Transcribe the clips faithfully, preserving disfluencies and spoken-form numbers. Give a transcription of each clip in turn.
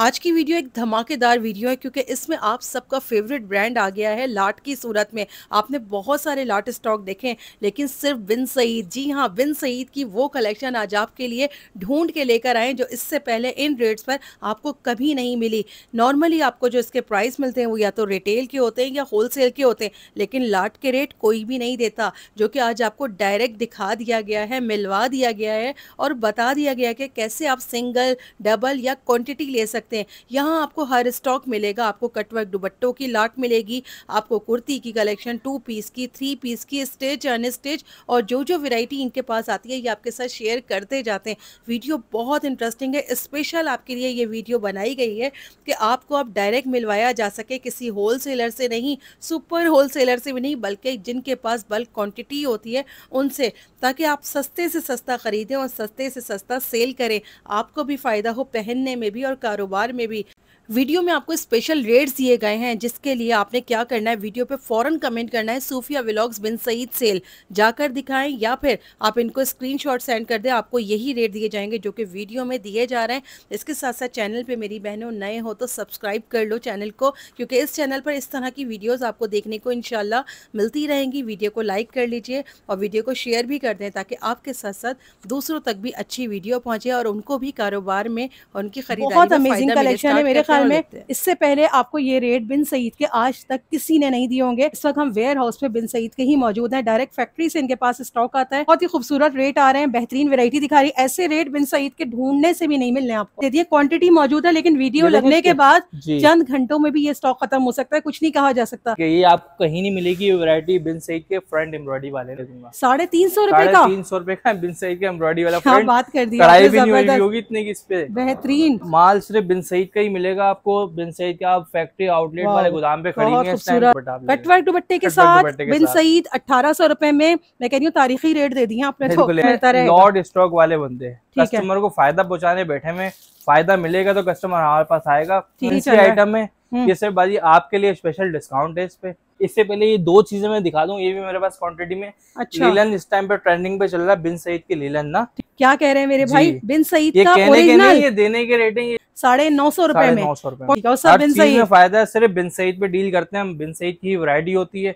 आज की वीडियो एक धमाकेदार वीडियो है क्योंकि इसमें आप सबका फेवरेट ब्रांड आ गया है लाट की सूरत में। आपने बहुत सारे लाट स्टॉक देखे लेकिन सिर्फ बिन सईद, जी हाँ बिन सईद की वो कलेक्शन आज आपके लिए ढूंढ के लेकर आए जो इससे पहले इन रेट्स पर आपको कभी नहीं मिली। नॉर्मली आपको जो इसके प्राइस मिलते हैं वो या तो रिटेल के होते हैं या होलसेल के होते हैं, लेकिन लाट के रेट कोई भी नहीं देता, जो कि आज आपको डायरेक्ट दिखा दिया गया है, मिलवा दिया गया है और बता दिया गया है कि कैसे आप सिंगल, डबल या क्वांटिटी ले सकते हैं। यहाँ आपको हर स्टॉक मिलेगा, आपको कटवर्क दुपट्टों की लाट मिलेगी, आपको कुर्ती की कलेक्शन, टू पीस की, थ्री पीस की, स्टेज अनस्टेज और जो जो वैरायटी इनके पास आती है ये आपके साथ शेयर करते जाते हैं। वीडियो बहुत इंटरेस्टिंग है, स्पेशल आपके लिए ये वीडियो बनाई गई है कि आपको आप डायरेक्ट मिलवाया जा सके, किसी होलसेलर से नहीं, सुपर होलसेलर से भी नहीं, बल्कि जिनके पास बल्क क्वांटिटी होती है उनसे, ताकि आप सस्ते से सस्ता खरीदें और सस्ते से सस्ता सेल करें, आपको भी फ़ायदा हो पहनने में भी और कारोबार में भी। वीडियो में आपको स्पेशल रेट्स दिए गए हैं जिसके लिए आपने क्या करना है, वीडियो पे फौरन कमेंट करना है सूफिया व्लॉग्स बिन सईद सेल, जाकर दिखाएं या फिर आप इनको स्क्रीनशॉट सेंड कर दें, आपको यही रेट दिए जाएंगे जो कि वीडियो में दिए जा रहे हैं। इसके साथ साथ चैनल पे मेरी बहनों नए हो तो सब्सक्राइब कर लो चैनल को, क्योंकि इस चैनल पर इस तरह की वीडियोज़ आपको देखने को इंशाल्लाह मिलती रहेंगी। वीडियो को लाइक कर लीजिए और वीडियो को शेयर भी कर दें ताकि आपके साथ साथ दूसरों तक भी अच्छी वीडियो पहुँचे और उनको भी कारोबार में उनकी खरीदारी। में इससे पहले आपको ये रेट बिन सईद के आज तक किसी ने नहीं दिए होंगे। इस वक्त हम वेयर हाउस में बिन सईद के ही मौजूद हैं, डायरेक्ट फैक्ट्री से इनके पास स्टॉक आता है, बहुत ही खूबसूरत रेट आ रहे हैं, बेहतरीन वैरायटी दिखा रही है। ऐसे रेट बिन सईद के ढूंढने से भी नहीं मिलने आपको। देखिए क्वांटिटी मौजूद है लेकिन वीडियो लगने के बाद चंद घंटों में भी ये स्टॉक खत्म हो सकता है, कुछ नहीं कहा जा सकता। ये आपको कहीं नहीं मिलेगी वैरायटी बिन सईद के फ्रंट एम्ब्रॉयडरी वाले, साढ़े तीन सौ रूपये का, तीन सौ रूपये का बिन सईद के एम्ब्रॉयडरी वाला, बात कर दी, बेहतरीन माल सिर्फ बिन सईद का ही मिलेगा आपको। बिन सईद का आप फैक्ट्री आउटलेट वाले गोदाम पे खरीदेंगे, कटवर्क दुपट्टे के साथ बिन सईद अठारह सौ रूपये में, मैं कह रही हूँ तारीखी रेट दे दिए आपने तो, लॉट स्टॉक वाले बंदे कस्टमर को फायदा पहुँचाने बैठे में, फायदा मिलेगा तो कस्टमर हमारे पास आएगा। इसी आइटम में जैसे बाजी आपके लिए स्पेशल डिस्काउंट है इस पे। इससे पहले ये दो चीजें मैं दिखा दूं, ये भी मेरे पास क्वांटिटी में। अच्छा। लीलन इस टाइम पे ट्रेंडिंग पे चल रहा है, बिन सईद के लीलन ना, क्या कह रहे हैं मेरे भाई, बिन सईद का ओरिजिनल ये देने के रेटिंग साढ़े नौ सौ रुपए में, में फायदा है। सिर्फ बिन सईद पे डील करते हैं हम, बिन सईद की वैरायटी होती है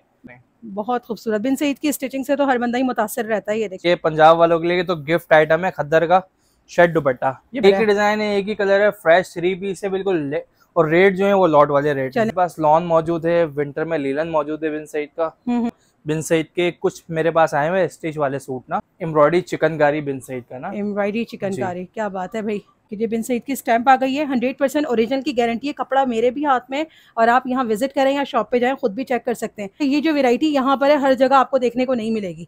बहुत खूबसूरत। बिन सईद की स्टिचिंग से तो हर बंदा ही मुतासर रहता है। ये देखिए पंजाब वालों के लिए तो गिफ्ट आइटम है, खद्दर का शर्ट दुपट्टा, एक ही डिजाइन है, एक ही कलर है, फ्रेश थ्री पीस है बिल्कुल, और रेट जो है वो लॉट वाले रेट। मेरे पास लॉन मौजूद है, विंटर में लीलन मौजूद है बिन सईद का। बिन सईद के कुछ मेरे पास आए हुए स्टिच वाले सूट ना, एम्ब्रॉयडरी चिकनकारी बिन सईद का ना, एम्ब्रॉयडरी चिकनकारी, क्या बात है भाई। ये बिन सईद की स्टैंप आ गई है, हंड्रेड परसेंट ओरिजिनल की गारंटी है, कपड़ा मेरे भी हाथ में, और आप यहाँ विजिट करें या शॉप पे जाएं खुद भी चेक कर सकते हैं। ये जो वेरायटी यहाँ पर है हर जगह आपको देखने को नहीं मिलेगी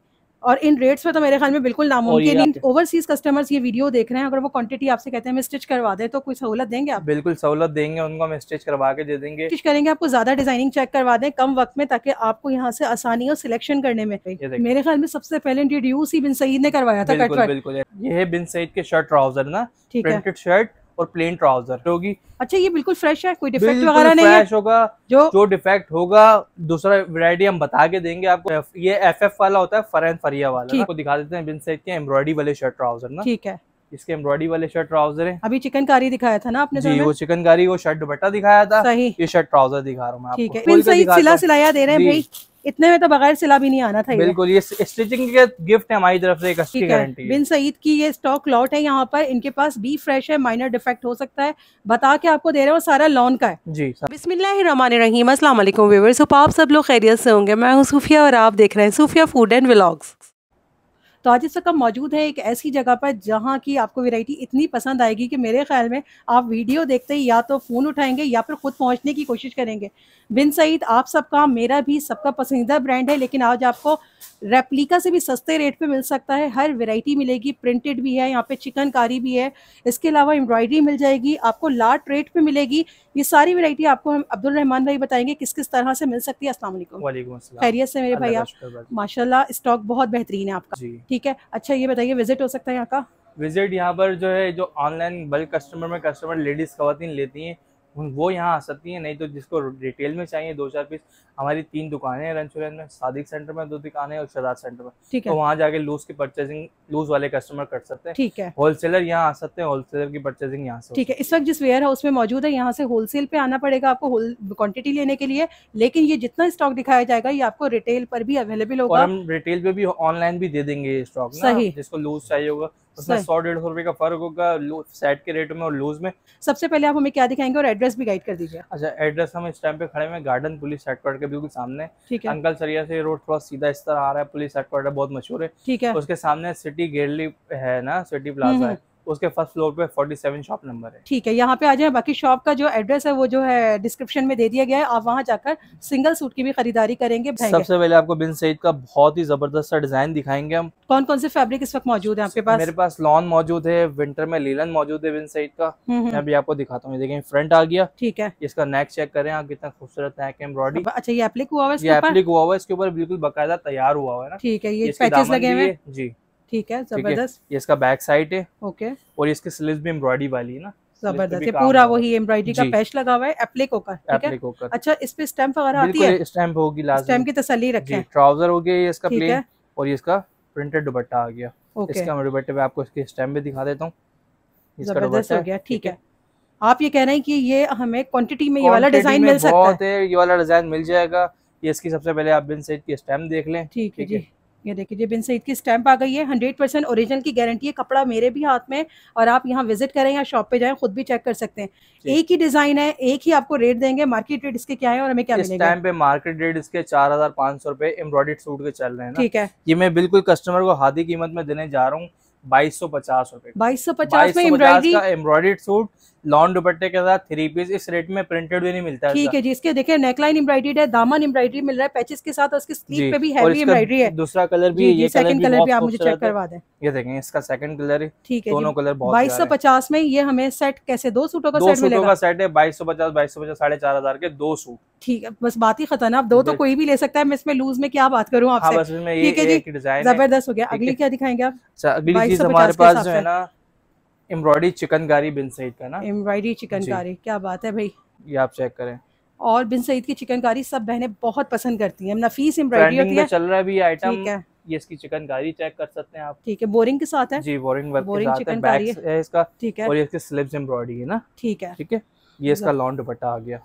और इन रेट्स पे तो मेरे ख्याल में बिल्कुल नामुमकिन है। ओवरसीज कस्टमर्स ये वीडियो देख रहे हैं, अगर वो क्वांटिटी आपसे कहते हैं मैं स्टिच करवा दें तो कोई सहूलत देंगे आप? बिल्कुल सहूलत देंगे उनको, हम स्टिच करवा के दे देंगे, स्टिच करेंगे, आपको ज्यादा डिजाइनिंग चेक करवा दें कम वक्त में, ताकि आपको यहाँ से आसानी हो सिलेक्शन करने में। मेरे ख्याल में सबसे पहले इंट्रोड्यूस ही बिन सईद ने करवाया था। बिल्कुल बिल्कुल, ये है बिन सईद के शर्ट ट्राउजर ना, प्रिंटेड शर्ट और प्लेन ट्राउजर होगी। अच्छा ये बिल्कुल फ्रेश है, कोई डिफेक्ट वगैरह नहीं है, होगा जो जो डिफेक्ट होगा दूसरा वैरायटी हम बता के देंगे आपको। ये एफएफ वाला होता है, फरन फरिया वाला, आपको दिखा देते हैं बिन सईद के एम्ब्रॉयडरी वाले शर्ट ट्राउजर ना, ठीक है, इसके एम्ब्रॉयडरी वाले शर्ट ट्राउजर है। अभी चिकनकारी दिखाया था ना आपने, जी वो चिकनकारी, वो शर्ट दुपट्टा दिखाया था, ये शर्ट ट्राउजर दिखा रहा हूँ मैं आपको, ठीक है। बिन सईद सिला सिलाया दे रहे हैं भाई, इतने में तो बगैर सिला भी नहीं आना था। बिल्कुल ये स्टिचिंग के गिफ्ट है हमारी तरफ से, एक अच्छी गारंटी है। बिन सईद की ये स्टॉक लॉट है यहाँ पर, इनके पास भी फ्रेश है, माइनर डिफेक्ट हो सकता है, बता के आपको दे रहे हैं, और सारा लॉन का है जी। बिस्मिल्लाहिर्रहमानिर्रहीम, अस्सलाम वालेकुम व्यूअर्स, आप सब लोग खैरियत से होंगे। मैं हूँ सूफिया और आप देख रहे हैं सूफिया फूड एंड व्लॉग्स। तो आज इस वक्त मौजूद है एक ऐसी जगह पर जहाँ की आपको वैरायटी इतनी पसंद आएगी कि मेरे ख्याल में आप वीडियो देखते ही या तो फ़ोन उठाएंगे या फिर ख़ुद पहुँचने की कोशिश करेंगे। बिन सईद आप सबका, मेरा भी, सबका पसंदीदा ब्रांड है, लेकिन आज आपको रेप्लिका से भी सस्ते रेट पे मिल सकता है। हर वैरायटी मिलेगी, प्रिंटेड भी है, यहाँ पे चिकनकारी भी है, इसके अलावा एम्ब्रॉयडरी मिल जाएगी आपको, लाट रेट पे मिलेगी। ये सारी वैरायटी आपको हम अब्दुल रहमान भाई बताएंगे किस किस तरह से मिल सकती है। अस्सलाम वालेकुम। वालेकुम अस्सलाम। खैरियत से मेरे भाई? आप माशाल्लाह स्टॉक बहुत बेहतरीन है आपका, ठीक है। अच्छा ये बताइए विजिट हो सकता है यहाँ का? विजिट यहाँ पर जो है, जो ऑनलाइन बल्क कस्टमर में कस्टमर लेडीज खवातीन लेती हैं वो यहाँ आ सकती हैं, नहीं तो जिसको रिटेल में चाहिए दो चार पीस, हमारी तीन दुकानें हैं रंचोर लाइन में, सादिक सेंटर में दो दुकानें और सदर सेंटर में, तो वहाँ जाके लूज की परचेसिंग लूज वाले कस्टमर कर सकते हैं। ठीक है, होलसेलर यहाँ आ सकते हैं, होलसेलर की परचेसिंग यहाँ से। ठीक है, इस वक्त जिस वेयर हाउस में मौजूद है यहाँ से होलसेल पे आना पड़ेगा आपको क्वांटिटी लेने के लिए, लेकिन ये जितना स्टॉक दिखाया जाएगा ये आपको रिटेल पर भी अवेलेबल होगा, हम रिटेल पे भी ऑनलाइन भी दे देंगे स्टॉक। सही, जिसको लूज चाहिए होगा उसमें सौ डेढ़ सौ रुपए का फर्क होगा सेट के रेट में और लूज में। सबसे पहले आप हमें क्या दिखाएंगे और एड्रेस भी गाइड कर दीजिए। अच्छा, एड्रेस हम इस टाइम पे खड़े हैं गार्डन पुलिस हेडक्वार्टर के बिल्कुल सामने। ठीक है, अंकल सरिया से रोड थोड़ा सीधा इस तरह आ रहा है, पुलिस हेडक्वार्टर बहुत मशहूर है। ठीक है, उसके सामने सिटी गैलरी है ना, सिटी प्लाजा है, उसके फर्स्ट फ्लोर पे सैंतालीस शॉप नंबर है। ठीक है, यहाँ पे आ जाए, बाकी शॉप का जो एड्रेस है वो जो है डिस्क्रिप्शन में दे दिया गया है, आप वहाँ जाकर सिंगल सूट की भी खरीदारी करेंगे। सबसे पहले आपको बिन सईद का बहुत ही जबरदस्त सा डिजाइन दिखाएंगे हम। कौन कौन से फैब्रिक इस वक्त मौजूद है आपके पास? मेरे पास लॉन मौजूद है, विंटर में लीलन मौजूद है बिन सईद का, मैं भी आपको दिखाता हूँ। देखिए फ्रंट आ गया। ठीक है, इसका नेक चेक करें आप, कितना खूबसूरत नेक एम्ब्रॉयडरी। अच्छा, ये एप्लिक हुआ हुआ है, एप्लिक हुआ हुआ है इसके ऊपर, बिल्कुल बाकायदा तैयार हुआ हुआ है। ठीक है, ये पैचेस लगे हुए जी। ठीक है, जबरदस्त। ये इसका बैक साइड है। ओके, और इसके स्लीव्स भी एम्ब्रॉयडरी वाली है ना, जबरदस्त, पूरा वही एम्ब्रॉयडरी का पैच लगा हुआ है एप्लिको का। एप्लिको का, अच्छा, इस पे स्टैंप वगैरह आती है? स्टैम्प होगी लास्ट, स्टैम्प की तसल्ली रखें। ट्राउजर हो गया ये इसका प्लेन, और ये इसका प्रिंटेड दुपट्टा आ गया। इसका मैं दुपट्टे पे आपको इसके स्टैम्प भी दिखा देता हूँ, इसका दुपट्टा हो गया। ठीक है, आप ये कह रहे हैं कि ये हमें क्वांटिटी में ये वाला डिजाइन मिल सकता है? ये वाला डिजाइन मिल जाएगा। ये इसकी सबसे पहले आप बिन सईद की स्टैम्प देख लें। ठीक है, ये देखिए जी, बिन सईद की स्टैंप आ गई है। हंड्रेड परसेंट ओरिजिनल की गारंटी है, कपड़ा मेरे भी हाथ में, और आप यहाँ विजिट करें या शॉप पे जाएं खुद भी चेक कर सकते हैं। एक ही डिजाइन है, एक ही आपको रेट देंगे। मार्केट रेट इसके क्या है और हमें क्या मिलेगा? इस टाइम पे मार्केट रेट इसके चार हजार पाँच सौ रुपए एम्ब्रॉयडर्ड सूट के चल रहे हैं। ठीक है, ये मैं बिल्कुल कस्टमर को आधी कीमत में देने जा रहा हूँ, बाईस सौ पचास रुपए। बाईस सौ पचास में एम्ब्रॉयडर्ड सूट लॉन दुपट्टे के साथ थ्री पीस, इस रेट में प्रिंटेड भी नहीं मिलता। ठीक है जी, इसके देखिए नेकलाइन एम्ब्रॉयडर्ड है, दामन एम्ब्रॉयडरी मिल रहा है पैचेस के साथ, और इसके स्लीव पे भी हैवी एम्ब्रॉयडरी है। दूसरा कलर भी, ये सेकंड कलर भी आप मुझे चेक करवा दें। ये देखें, इसका सेकंड कलर है। ठीक है, दोनों कलर बाईस सौ पचास में ये हमें सेट कैसे, दो सूटों का सेट मिलेगा? दो सूटों का सेट है, बाईस सौ पचास बाईस सौ पचास साढ़े चार हजार के दो सूट। ठीक है, बस बात ही खतरनाक, दो तो कोई भी ले सकता है, मैं इसमें लूज में क्या बात करूँ आपसे। ठीक है जी, जबरदस्त हो गया। अगली क्या दिखाएंगे आप? अगली चीज हमारे पास जो है ना, एम्ब्रॉयडरी चिकनकारी बिन सईद का ना, एम्ब्रॉयडरी चिकनकारी, क्या बात है भाई, ये आप चेक करें। और बिन सईद की चिकनकारी सब बहनें बहुत पसंद करती हैं, नफीस एम्ब्रॉयडरी होती है, चल रहा है भी आइटम। ये इसकी चिकनकारी चेक कर सकते हैं आप। ठीक है, बोरिंग के साथ है जी, बोरिंग वर्क के साथ है, बैक है इसका। ठीक है, और ये इसके स्लीव्स एम्ब्रॉयडरी है ना। ठीक है, ठीक है, ये इसका लॉन दुपट्टा आ गया।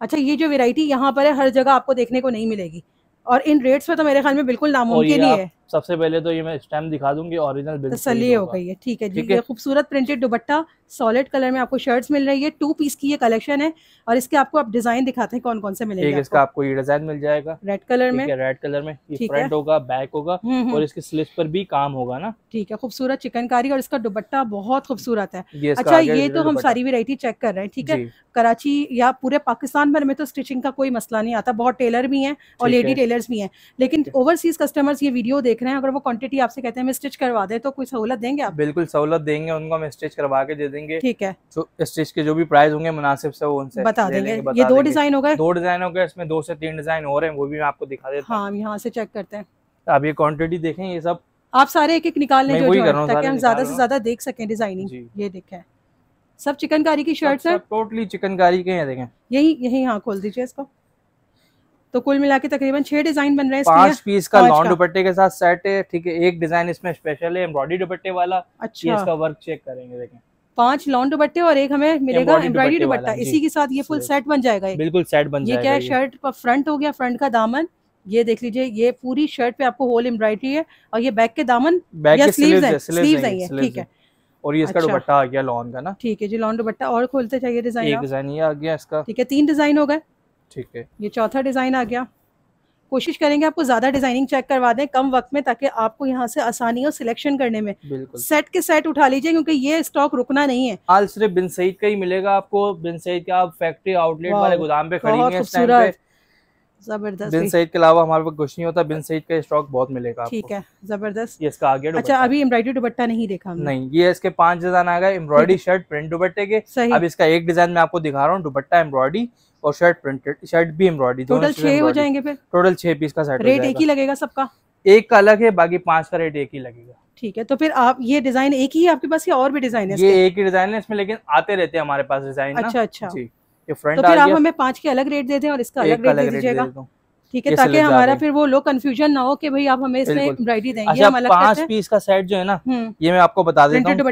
अच्छा, ये जो वैरायटी यहाँ पर है हर जगह आपको देखने को नहीं मिलेगी, और इन रेट्स पे तो मेरे ख्याल में बिल्कुल नामुमकिन ही है। सबसे पहले तो ये मैं स्टैम्प दिखा दूंगी, ओरिजिनल तसल्ली हो गई है। ठीक है जी, ये खूबसूरत प्रिंटेड दुपट्टा, सॉलिड कलर में आपको शर्ट्स मिल रही है, टू पीस की ये कलेक्शन है, और इसके आपको आप डिजाइन दिखाते हैं कौन कौन से मिलेंगे। एक इसका आपको ये डिजाइन मिल जाएगा रेड कलर में, रेड कलर में ये फ्रंट होगा, बैक होगा, और इसके स्लीव्स पर भी काम होगा ना। ठीक है, खूबसूरत चिकनकारी, और इसका दुपट्टा बहुत खूबसूरत है। अच्छा, ये तो हम सारी वेरायटी चेक कर रहे हैं। ठीक है, कराची या पूरे पाकिस्तान भर में तो स्टिचिंग का कोई मसला नहीं आता, बहुत टेलर भी है और लेडी टेलर्स भी है, लेकिन ओवरसीज कस्टमर्स ये वीडियो देख रहे हैं, अगर वो क्वांटिटी आपसे कहते हैं हमें स्टिच करवा दे तो कोई सहूलत देंगे आप? बिल्कुल सहूलत देंगे उनको, हम स्टिच करवा के दे देंगे। ठीक है, तो स्टिच के जो भी प्राइस होंगे मुनासिब से वो उनसे बता देंगे। ये दो डिजाइन हो गए, दो डिजाइन हो गए, इसमें दो से तीन डिजाइन हो रहे हैं, वो भी मैं आपको दिखा देता हूं। हां, यहां से चेक करते हैं। आप ये क्वांटिटी देखें, ये सब आप सारे एक एक निकाल लें जो, ताकि हम ज्यादा से ज्यादा देख सकें डिजाइनिंग। ये देखें, सब चिकनकारी की शर्ट्स है, टोटली चिकनकारी के हैं। देखें, यही यही हां खोल दीजिए इसको, तो कुल मिला के तकरीबन छह डिजाइन बन रहे हैं। पांच पीस का लॉन दुपट्टे के साथ सेट है। ठीक है, एक डिजाइन इसमें स्पेशल है एम्ब्रॉयडरी दुपट्टे वाला। अच्छा, इसका वर्क चेक करेंगे। देखें, पांच लॉन दुपट्टे और एक हमें मिलेगा एम्ब्रॉयडरी दुपट्टा, इसी के साथ ये फुल सेट बन जाएगा। बिल्कुल सेट बन जाएगा। ये क्या है, शर्ट पर फ्रंट हो गया, फ्रंट का दामन ये देख लीजिए, ये पूरी शर्ट पे आपको होल एम्ब्रॉयडरी है, और ये बैक के दामन या स्लीव्स है, स्लीव्स नहीं है। ठीक है, और ये इसका दुपट्टा आ गया लॉन का ना। ठीक है जी, लॉन दुपट्टा, और खोलते चाहिए डिजाइन, एक डिजाइन ये आ गया इसका। ठीक है, तीन डिजाइन हो गए। ठीक है, ये चौथा डिजाइन आ गया। कोशिश करेंगे आपको ज्यादा डिजाइनिंग चेक करवा दें कम वक्त में, ताकि आपको यहाँ से आसानी हो सिलेक्शन करने में। सेट के सेट उठा लीजिए, क्योंकि ये स्टॉक रुकना नहीं है। हाल सिर्फ बिन सईद का ही मिलेगा आपको। बिन सईद का आप फैक्ट्री आउटलेट वाले गोदाम पे खरीदेंगे इस टाइम पे। जबरदस्त, बिन सईद के अलावा हमारे पास कुछ नहीं होता, बिन सईद का स्टॉक बहुत मिलेगा। ठीक है, जबरदस्त, ये इसका आ गया। अच्छा, अभी एम्ब्रॉयडरी दुपट्टा नहीं देखा हमने। नहीं, ये इसके पांच डिजाइन आ गए, एम्ब्रॉयडरी शर्ट प्रिंट दुपट्टे के। अब इसका एक डिजाइन मैं आपको दिखा रहा हूँ, दुपट्टा एम्ब्रॉयडरी और शर्ट प्रिंटेड, शर्ट भी एम्ब्रॉयडरी, टोटल छह हो जाएंगे। फिर टोटल छह पीस का सेट, रेट एक ही लगेगा सबका? एक का अलग है, बाकी पांच का रेट एक ही लगेगा। ठीक है, तो फिर आप ये डिजाइन एक ही है आपके पास या और भी डिजाइन है? ये एक ही डिजाइन है इसमें, लेकिन आते रहते हैं हमारे पास डिजाइन। अच्छा अच्छा, डिफरेंट। तो फिर आप हमें पाँच के अलग रेट दे दें और इसका अलग रेट दे दीजिएगा, ठीक है, ताकि हमारा फिर वो लोग कंफ्यूजन ना हो कि भाई आप हमें इसमें ब्राइडल देंगे। अच्छा, हम अलग पांच पीस का सेट जो है ना, ये मैं आपको बता देता हूं, प्रिंटेड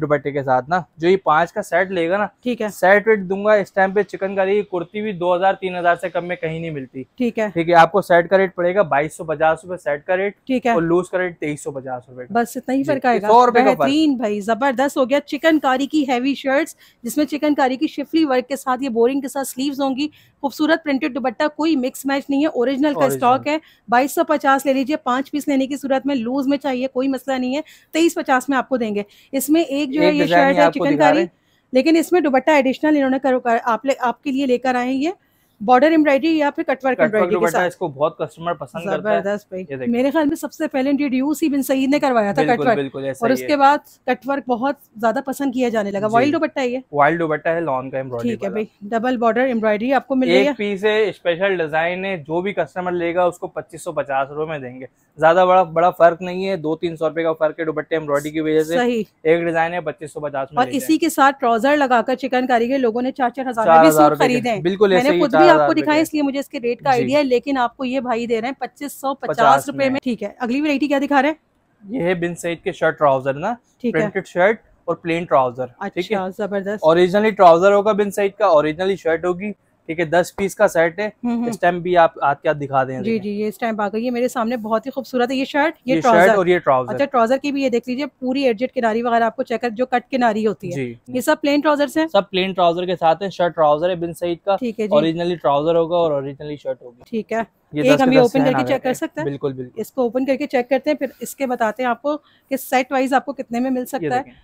दुपट्टे के साथ ना, जो ये पांच का सेट लेगा ना, ठीक है, सेट रेट दूंगा। इस टाइम पे चिकनकारी कुर्ती भी दो हजार तीन हजार से कम में कहीं नहीं मिलती, ठीक है, ठीक है। आपको सेट का रेट पड़ेगा बाईस सौ पचास रूपए सेट का रेट, ठीक है, और लूज का रेट तेईस सौ पचास रूपए, बस इतना ही फर्क आएगा। सौ रूपये तीन, भाई जबरदस्त हो गया। चिकनकारी की हैवी शर्ट्स जिसमें चिकनकारी की शिफली वर्क के साथ, ये बोरिंग के साथ स्लीव्स होंगी, खूबसूरत प्रिंटेड दुपट्टा, कोई मिक्स मैच नहीं है, ओरिजिनल का स्टॉक है। बाईस सौ पचास ले लीजिए, पांच पीस लेने की सूरत में, लूज में चाहिए कोई मसला नहीं है, तेईस पचास में आपको देंगे। इसमें एक जो है ये शर्ट है चिकनकारी, लेकिन इसमें दुपट्टा एडिशनल इन्होंने आप ले, आपके लिए लेकर आए ये बॉर्डर एम्ब्रॉयडरी या फिर कटवर्क एम्ब्रॉयडरी के साथ। इसको बहुत कस्टमर पसंद करता है, जबरदस्त भाई। मेरे ख्याल में सबसे पहले इंट्रोड्यूस ही बिन सईद ने करवाया था कटवर्क, और उसके बाद कटवर्क बहुत ज्यादा पसंद किया जाने लगा। वाइल्ड दुपट्टा है, वाइल्ड दुपट्टा है, लॉन का एम्ब्रॉयडरी, ठीक है भाई, डबल बॉर्डर एम्ब्रॉयडरी आपको मिल रही है। एक पीस है, स्पेशल डिजाइन है, जो भी कस्टमर लेगा उसको पच्चीस सौ पचास रूपए में देंगे, ज्यादा बड़ा बड़ा फर्क नहीं है, दो तीन सौ रुपए का फर्क है दुपट्टे एम्ब्रॉयडरी की वजह से। एक डिजाइन है पच्चीस सौ पचास में, और इसी के साथ ट्राउजर लगाकर चिकनकारी के लोगों ने चार चार हजार खरीदे, बिल्कुल आपको दिखाया, इसलिए मुझे इसके रेट का आइडिया है, लेकिन आपको ये भाई दे रहे हैं पच्चीस सौ पचास रूपए में, ठीक है। अगली वैरायटी क्या दिखा रहे हैं? ये है बिन सईद के शर्ट ट्राउजर ना, प्रिंटेड शर्ट और प्लेन ट्राउजर, ठीक है, जबरदस्त। ओरिजिनली ट्राउजर होगा बिन सईद का, ओरिजिनली शर्ट होगी, ठीक है, दस पीस का सेट है। इस टाइम भी आप आपके आप दिखा दें, जी जी, ये इस टाइम आ गई है मेरे सामने, बहुत ही खूबसूरत है ये शर्ट, ये, ये शर्ट और ये ट्राउजर। अच्छा, ट्राउजर की भी ये देख लीजिए, पूरी एडजेट किनारी वगैरह आपको चेक कर, जो कट किनारी होती है, ये सब प्लेन ट्राउजर्स हैं, सब प्लेन ट्राउजर के साथ है। शर्ट ट्राउजर है बिन सईद का, ठीक है, ओरिजिनली ट्राउजर होगा और ओरिजिनली शर्ट होगी, ठीक है। एक हम ये ओपन करके चेक कर सकते हैं, बिल्कुल बिल्कुल, इसको ओपन करके चेक करते हैं, फिर इसके बताते हैं आपको कि सेट वाइज आपको कितने में मिल सकता है।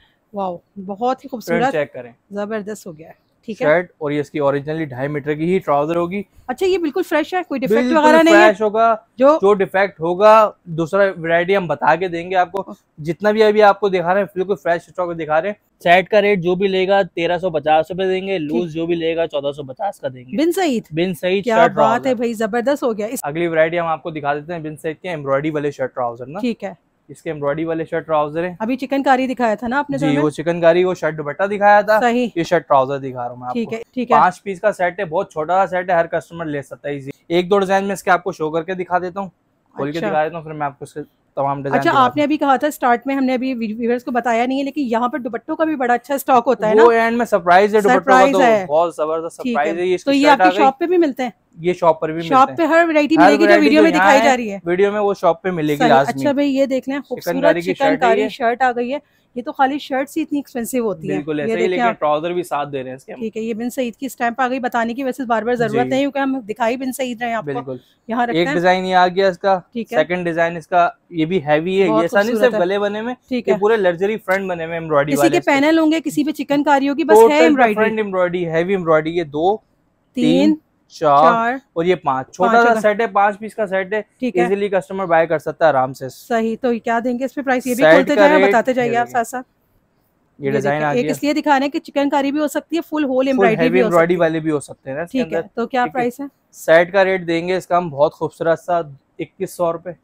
वाह, बहुत ही खूबसूरत, चेक करें, जबरदस्त हो गया है, ठीक है। शर्ट और ये इसकी ओरिजिनली ढाई मीटर की ही ट्राउजर होगी। अच्छा, ये बिल्कुल फ्रेश है, कोई डिफेक्ट वगैरह नहीं है, होगा जो जो डिफेक्ट होगा दूसरा वैरायटी हम बता के देंगे आपको। जितना भी अभी आपको दिखा रहे हैं बिल्कुल फ्रेश स्टॉक दिखा रहे हैं। सेट का रेट जो भी लेगा तेरह सौ पचास रूपए देंगे, लूज जो भी लेगा चौदह सौ पचास का देंगे। बिन सईद, बिन सईद, क्या बात है भाई, जबरदस्त हो गया। अगली वैरायटी हम आपको दिखा देते हैं बिन सईद के एम्ब्रॉयडरी वाले शर्ट ट्राउजर ना, ठीक है, इसके एम्ब्रॉयडरी वाले शर्ट ट्राउजर है। अभी चिकनकारी दिखाया था ना आपने, जी, वो चिकनकारी, वो शर्ट दुपट्टा दिखाया था, सही, ये शर्ट ट्राउजर दिखा रहा हूँ मैं आपको, ठीक है, ठीक है। पांच पीस का सेट है, बहुत छोटा सा सेट है, हर कस्टमर ले सकता है इजी। एक दो डिजाइन में इसके आपको शो करके दिखा देता हूँ, खोल के दिखा देता हूँ, फिर मैं आपको इसके तमाम डिजाइन। अच्छा, आपने अभी कहा था स्टार्ट में, हमने अभी व्यूअर्स को बताया नहीं है, लेकिन यहाँ पर दुपट्टों का भी बड़ा अच्छा स्टॉक होता है, वो एंड में सरप्राइज है, बहुत जबरदस्त सरप्राइज है। तो ये आपकी शॉप पे भी मिलते हैं? ये शॉप पर भी, शॉप पे हर वैरायटी मिलेगी जो वीडियो में दिखाई जा रही है, वीडियो में वो शॉप पे मिलेगी लास्ट में। अच्छा भाई, ये देख लें, खूबसूरत चिकनकारी शर्ट आ गई है। ये तो खाली शर्ट्स ही इतनी एक्सपेंसिव होती है, बिल्कुल ऐसे ही, लेकिन ट्राउजर भी साथ दे रहे हैं इसके, ठीक है। ये बिन सईद की स्टैंप आ गई, बताने की वैसे बार बार जरूरत नहीं, क्योंकि हम दिखाई बिन सईद रहे हैं आपको। यहाँ एक डिजाइन ये आ गया इसका, सेकंड डिजाइन इसका, ये भी हैवी है, ये ऐसा नहीं सिर्फ गले बने में, ठीक है, पूरे लग्जरी फ्रंट बने में एम्ब्रॉयडरी, किसी के पैनल होंगे, किसी पे चिकनकारी होगी, बस है एम्ब्रॉयडरी, एम्ब्रॉयडरी हैवी एम्ब्रॉयडरी। ये दो, तीन, चार और ये पांच, छोटा सा सेट है, पांच पीस का सेट है, इजीली कस्टमर बाय कर सकता है आराम से। सही, तो क्या देंगे इस पे प्राइस? ये भी खोलते जाइए, बताते जाइए आप साथ साथ। ये डिजाइन आ गया, एक इसलिए दिखा रहे हैं कि चिकनकारी भी हो सकती है, फुल होल एम्ब्रॉयडरी वाले भी हो सकते हैं, ठीक है। तो क्या प्राइस है सेट का? रेट देंगे इसका हम बहुत खूबसूरत सा इक्कीस सौ रूपये,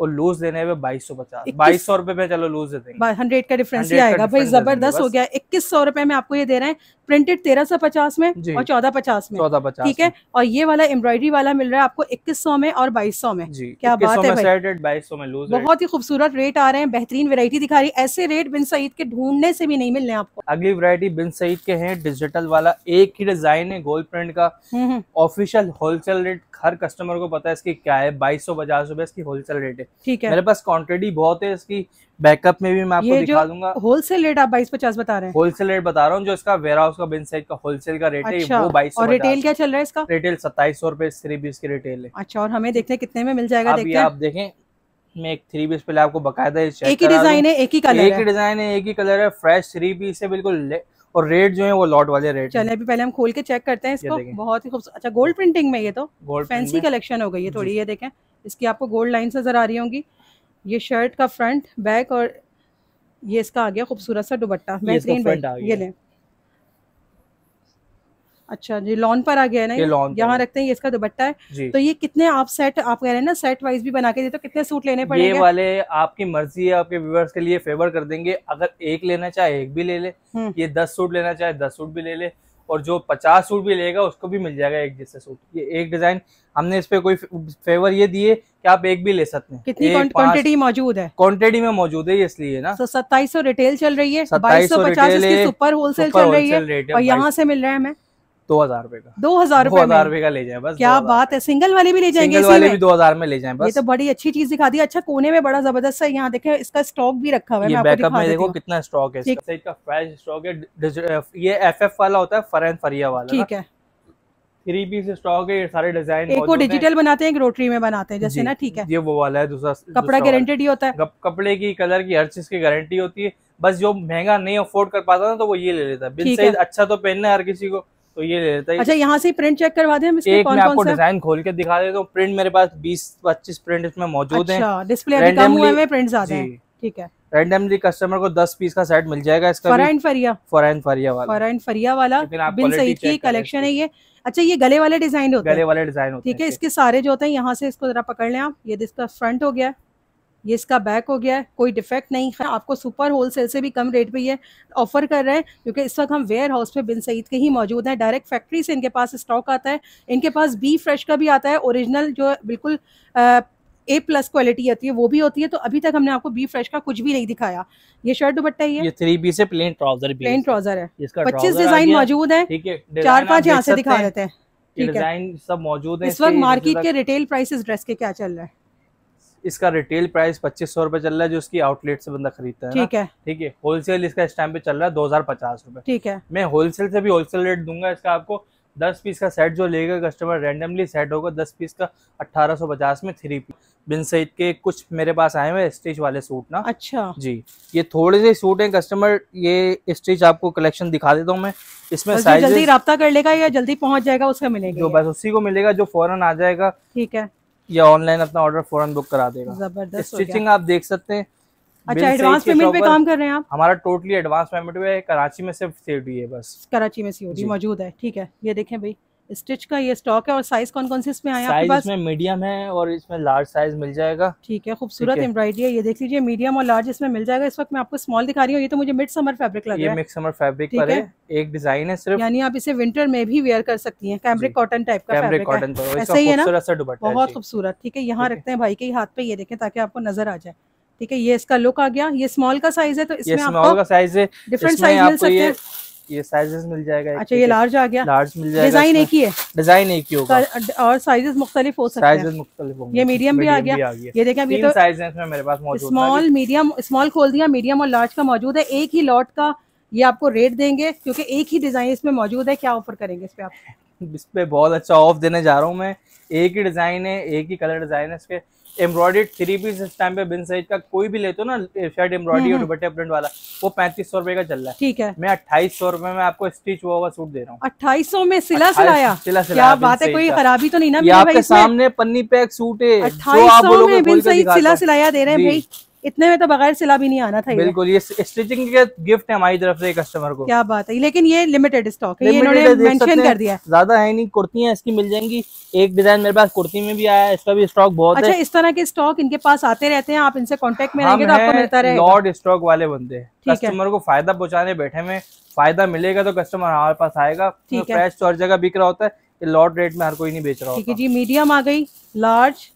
और लूज देने में बाईस सौ पचास, बाईस सौ रूपये में, चलो लूज दे देंगे, हंड्रेड का डिफरेंस ही आएगा भाई, जबरदस्त हो गया। इक्कीस सौ रूपये में आपको ये दे रहे हैं, प्रिंटेड तेरह सौ पचास में और चौदह पचास में, चौदह पचास, ठीक है। और ये वाला एम्ब्रॉयडरी वाला मिल रहा है आपको इक्कीस सौ में और बाईस सौ में, क्या बात है भाई, बाईस सौ में लूज, बहुत ही खूबसूरत रेट आ रहे हैं, बेहतरीन वैरायटी दिखा रही है, ऐसे रेट बिन सईद के ढूंढने से भी नहीं मिलने आपको। अगली वैरायटी बिन सईद के हैं, डिजिटल वाला, एक ही डिजाइन है, गोल्ड प्रिंट का, ऑफिशियल होलसेल रेट हर कस्टमर को पता है इसकी क्या है, बाईस सौ पचास रूपए इसकी होलसेल रेट है, ठीक है। मेरे पास क्वांटिटी बहुत है इसकी, बैकअप में भी मैं आपको दिखा दूंगा। होलसेल रेट आप बाईस पचास बता रहे हैं? होलसेल रेट बता रहा हूँ, जो इसका वेयरहाउस का बिन सईद का होलसेल का रेट है। अच्छा, वो बाईस सौ। और रिटेल क्या चल रहा है इसका? रिटेल सत्ताईस सौ रूपये थ्री पीस की रिटेल है। अच्छा, और हमें देखते हैं कितने में मिल जाएगा? अभी आप देखें, मैं एक थ्री पीस पहले आपको बकायदा एक ही डिजाइन है, एक ही कलर, एक ही डिजाइन है, एक ही कलर है, फ्रेश थ्री पीस है बिल्कुल, और रेट जो है वो लॉट वाले रेट। चलिए अभी पहले हम खोल के चेक करते हैं इसको, बहुत ही खूबसूरत। अच्छा, गोल्ड प्रिंटिंग में, ये तो फैंसी कलेक्शन हो गई है थोड़ी, ये देखें इसकी आपको गोल्ड लाइन्स नजर आ रही होंगी। ये शर्ट का फ्रंट बैक, और ये इसका आ गया खूबसूरत सा दुपट्टा, बेहतरीन दुपट्टा, ये लें। अच्छा, ये लॉन पर आ गया है ना, यहाँ रखते हैं, ये इसका दुपट्टा है। तो ये कितने आप सेट, आप कह रहे हैं ना सेट वाइज भी बना के देते हो, कितने सूट लेने पड़ेंगे? ये वाले आपकी मर्जी है, आपके व्यूअर्स के लिए फेवर कर देंगे, अगर एक लेना चाहे एक भी ले ले, ये दस सूट लेना चाहे दस सूट भी ले ले, और जो पचास सूट भी लेगा उसको भी मिल जाएगा एक जैसे सूट। ये एक डिजाइन हमने इस पे कोई फेवर ये दिए कि आप एक भी ले सकते हैं। कितनी क्वांटिटी मौजूद है? क्वांटिटी में मौजूद है इसलिए ना। तो सत्ताईस सौ रिटेल चल रही है, बाईस सौ पचास इसकी सुपर होलसेल चल रही है और यहाँ से मिल रहा है हमें दो हजार रूपये का। दो हजार रूपये दो हजार रूपये का ले जाए बस। क्या बात है, सिंगल वाले भी ले जाएंगे, सिंगल वाले भी दो हजार में ले जाएं बस। ये तो बड़ी अच्छी चीज दिखा दी। अच्छा कोने में बड़ा जबरदस्त है, यहाँ देखें इसका स्टॉक भी रखा हुआ है। मैं आपको दिखा देती हूं कितना स्टॉक है इसका, इसका फ्रेश स्टॉक है। ये एफएफ वाला होता है, फरैन फरिया वाला, ठीक है। थ्री पीस स्टॉक है, ये सारे डिजाइन एक को डिजिटल बनाते हैं, एक रोटरी में बनाते हैं जैसे ना, ठीक है। ये वो वाला है दूसरा। कपड़ा गारंटेड ही होता है, कपड़े की कलर की हर चीज की गारंटी होती है। बस जो महंगा नहीं अफोर्ड कर पाता ना तो वो ये ले लेता है। बिन सईद अच्छा तो पहनना है हर किसी को, तो ये ले लेता है। अच्छा यहाँ से प्रिंट चेक करवा दें हम इसमें, एक मैं आपको डिजाइन खोल के दिखा देता हूँ। प्रिंट मेरे पास बीस पच्चीस प्रिंट इसमें मौजूद हैं। अच्छा डिस्प्ले अभी कम हुए में प्रिंट्स आते हैं, ठीक है। रैंडमली कस्टमर को दस पीस का सेट मिल जाएगा इसका। फरैन फरिया, फरैन फरिया वाला, फरैन फरिया वाला बिन सईद की कलेक्शन है ये। अच्छा ये गले वाले डिजाइन होते हैं, गले वाले डिजाइन होते हैं, ठीक है। इसके सारे जो होते हैं यहाँ से इसको जरा पकड़ लें आप। ये इसका फ्रंट हो गया, ये इसका बैक हो गया है। कोई डिफेक्ट नहीं है, आपको सुपर होलसेल से भी कम रेट पे ये ऑफर कर रहे हैं, क्योंकि इस वक्त हम वेयर हाउस पे बिन सईद के ही मौजूद हैं। डायरेक्ट फैक्ट्री से इनके पास स्टॉक आता है। इनके पास बी फ्रेश का भी आता है, ओरिजिनल जो बिल्कुल आ, ए प्लस क्वालिटी होती है वो भी होती है। तो अभी तक हमने आपको बी फ्रेश का कुछ भी नहीं दिखाया। ये शर्ट दुपट्टा ही है, ये थ्री पीस है, प्लेन ट्राउजर, प्लेन ट्राउजर है। पच्चीस डिजाइन मौजूद है, चार पाँच यहाँ से दिखा देते हैं, ठीक है। सब मौजूद है। इस वक्त मार्केट के रिटेल प्राइसेस ड्रेस के क्या चल रहा है? इसका रिटेल प्राइस पच्चीस सौ रूपये चल रहा है, जो इसकी आउटलेट से बंदा खरीदता है, ठीक है, ठीक है। होलसेल इसका इस टाइम पे चल रहा है दो हजार पचास रूपए, ठीक है। मैं होलसेल से भी होलसेल रेट दूंगा इसका। आपको दस पीस का सेट जो लेगा कस्टमर, रैंडमली सेट होगा दस पीस का अठारह सौ पचास में। थ्री पीस बिन सईद के कुछ मेरे पास आए हुए स्टिच वाले सूट ना। अच्छा जी, ये थोड़े से सूट हैं कस्टमर। ये स्टिच आपको कलेक्शन दिखा देता हूँ मैं। इसमें जल्दी रब्ता कर लेगा या जल्दी पहुँच जाएगा उसका मिलेगा, जो बस उसी को मिलेगा जो फौरन आ जाएगा, ठीक है, या ऑनलाइन अपना ऑर्डर फौरन बुक करा देगा। स्टिचिंग आप देख सकते हैं। अच्छा एडवांस पेमेंट पे काम कर रहे हैं आप? हमारा टोटली एडवांस पेमेंट पे, कराची में सिर्फ सीओडी है बस, कराची में सीओडी मौजूद है, ठीक है। ये देखें भाई स्टिच का ये स्टॉक है। और साइज कौन कौन से इसमें आया आपके पास? इसमें मीडियम है और इसमें लार्ज साइज मिल जाएगा, ठीक है। खूबसूरत एम्ब्रॉयडरी है, ये देख लीजिए, मीडियम और लार्ज इसमें मिल जाएगा। इस वक्त मैं आपको स्मॉल दिखा रही हूँ। ये तो मुझे मिड समर फैब्रिक लग रहा है, ये मिड समर फैब्रिक पर है, एक डिजाइन है सिर्फ, यानी आप इसे विंटर में भी वेयर कर सकती है। कैमरिक कॉटन टाइप का फैब्रिक कॉटन, ऐसा ही है ना, बहुत खूबसूरत, ठीक है। यहाँ रखते हैं भाई के हाथ पे, ये देखें ताकि आपको नजर आ जाए, ठीक है। ये इसका लुक आ गया। ये स्मॉल का साइज है, तो इसमें स्मॉल का साइज है, डिफरेंट साइज मिल सकते हैं, ये साइजेस मिल जाएगा। अच्छा ये लार्ज आ गया, लार्ज मिल जाएगा। डिजाइन एक ही है, डिजाइन एक ही होगा और साइजेस मुख्तलिफ हो सकते हैं। ये मीडियम भी आ गया, ये देखिए अभी तो साइज है इसमें मेरे पास मौजूद। स्मॉल मीडियम, स्मॉल खोल दिया, मीडियम और लार्ज का मौजूद है। एक ही लॉट का ये आपको रेट देंगे क्योंकि एक ही डिजाइन इसमें मौजूद है। क्या ऑफर करेंगे इस पे आप? इस पे बहुत अच्छा ऑफ देने जा रहा हूँ मैं। एक ही डिजाइन है, एक ही कलर डिजाइन है इसके। एम्ब्रॉयडर्ड थ्री पीस इस टाइम पे बिन सईद का कोई भी लेते हो ना, शर्ट एम्ब्रॉयडरी और दुपट्टे प्रिंट वाला, वो पैंतीस सौ रुपए का चल रहा है, ठीक है। मैं अट्ठाईस सौ रुपए में आपको स्टिच हुआ हुआ सूट दे रहा हूँ। अट्ठाईस सौ में सिला सिलाया, सिला सिलाया, क्या बात है, कोई खराबी तो नहीं ना? आपके सामने पन्नी पैक सूट है, अट्ठाईस सौ में बिन सईद सिला सिलाया दे रहे हैं भाई। इतने में तो बगैर सिला भी नहीं आना था। बिल्कुल, ये स्टिचिंग के गिफ्ट है हमारी तरफ से कस्टमर को। क्या बात है, लेकिन ये लिमिटेड स्टॉक है, ये इन्होंने मेंशन कर दिया है, ज्यादा है नहीं। कुर्तियां इसकी मिल जाएंगी, एक डिजाइन मेरे पास कुर्ती में भी आया है, इसका भी स्टॉक बहुत है। अच्छा इस तरह के स्टॉक इनके पास आते रहते हैं, आप इनसे कॉन्टेक्ट में रहेंगे तो आपको मिलता रहेगा। लॉर्ड स्टॉक वाले बंदे हैं, कस्टमर को फायदा पहुँचाने बैठे में, फायदा मिलेगा तो कस्टमर हमारे पास आएगा। फ्रेश हर जगह बिक रहा होता है, लॉट रेट में हर कोई नहीं बेच रहा। ठीक है जी, मीडियम आ गई, लार्ज,